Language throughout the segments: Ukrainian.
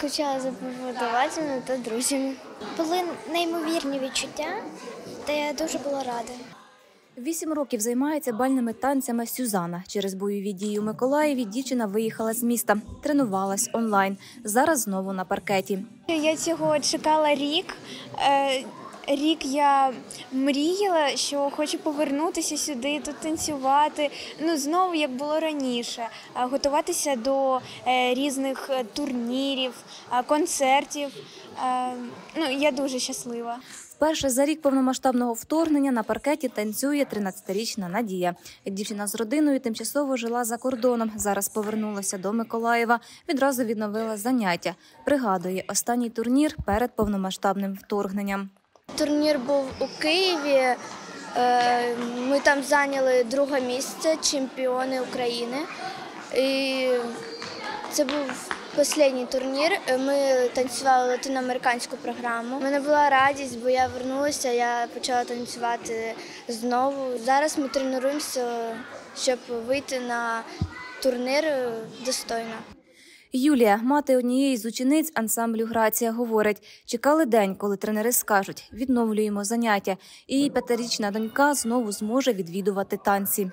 Скучала за преподавателями та друзями. Були неймовірні відчуття, та я дуже була рада. 8 років займається бальними танцями Сюзанна. Через бойові дії у Миколаєві дівчина виїхала з міста, тренувалась онлайн. Зараз знову на паркеті. Я цього чекала рік. Рік я мріяла, що хочу повернутися сюди, тут танцювати, знову, як було раніше, готуватися до різних турнірів, концертів. Я дуже щаслива. Вперше за рік повномасштабного вторгнення на паркеті танцює 13-річна Надія. Дівчина з родиною тимчасово жила за кордоном, зараз повернулася до Миколаєва, відразу відновила заняття. Пригадує останній турнір перед повномасштабним вторгненням. Турнір був у Києві, ми там зайняли 2-е місце, чемпіони України. І це був останній турнір, ми танцювали латиноамериканську програму. У мене була радість, бо я повернулася, я почала танцювати знову. Зараз ми тренуємося, щоб вийти на турнір достойно. Юлія, мати однієї з учениць ансамблю «Грація», говорить, чекали день, коли тренери скажуть – відновлюємо заняття. І її 5-річна донька знову зможе відвідувати танці.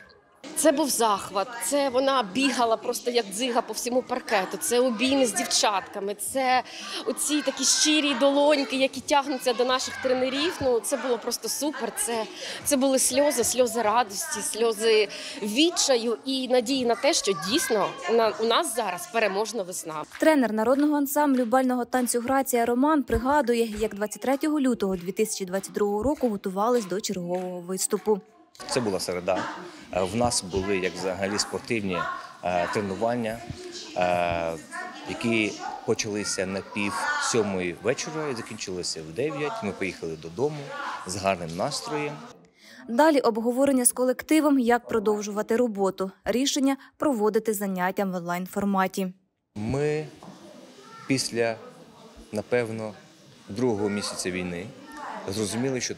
Це був захват, вона бігала просто як дзига по всьому паркету, це обійми з дівчатками, це оці такі щирі долоньки, які тягнуться до наших тренерів. Це було просто супер, це були сльози, сльози радості, сльози відчаю і надії на те, що дійсно у нас зараз переможна весна. Тренер народного ансамблю бального танцю «Грація» Роман пригадує, як 23 лютого 2022 року готувались до чергового виступу. Це була середа. В нас були, як взагалі, спортивні тренування, які почалися на 6:30 вечора і закінчилися в 9:00. Ми поїхали додому з гарним настроєм. Далі обговорення з колективом, як продовжувати роботу. Рішення – проводити заняття в онлайн-форматі. Ми після, напевно, 2-го місяця війни зрозуміли, що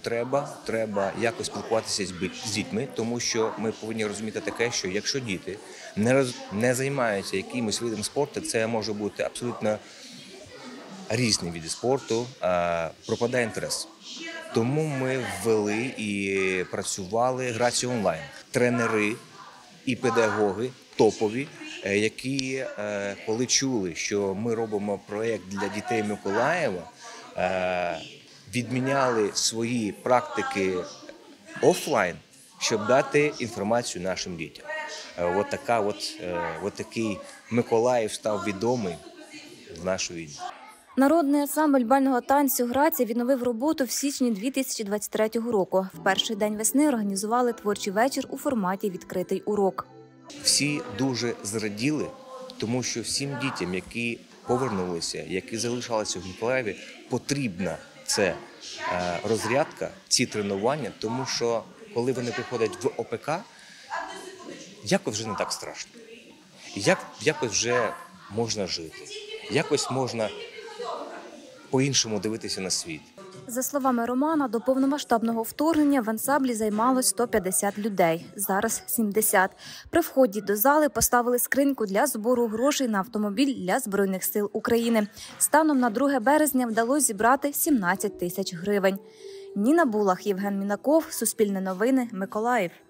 треба якось спілкуватися з дітьми, тому що ми повинні розуміти таке, що якщо діти не займаються якимось видом спорту, це може бути абсолютно різні види спорту, пропадає інтерес. Тому ми ввели і працювали «Грацію онлайн». Тренери і педагоги топові, які коли чули, що ми робимо проєкт для дітей Миколаєва, відміняли свої практики офлайн, щоб дати інформацію нашим дітям. Ось такий Миколаїв став відомий в нашу війну. Народний ансамбль бального танцю «Грація» відновив роботу в січні 2023 року. В перший день весни організували творчий вечір у форматі «Відкритий урок». Всі дуже зраділи, тому що всім дітям, які повернулися, які залишалися в Миколаєві, потрібна це розрядка, ці тренування, тому що коли вони приходять в ОПК, якось вже не так страшно, якось вже можна жити, якось можна по-іншому дивитися на світ. За словами Романа, до повномасштабного вторгнення в ансамблі займалось 150 людей, зараз 70. При вході до зали поставили скриньку для збору грошей на автомобіль для Збройних сил України. Станом на 2 березня вдалося зібрати 17 тисяч гривень. Ніна Булах, Євген Мінаков, Суспільне новини, Миколаїв.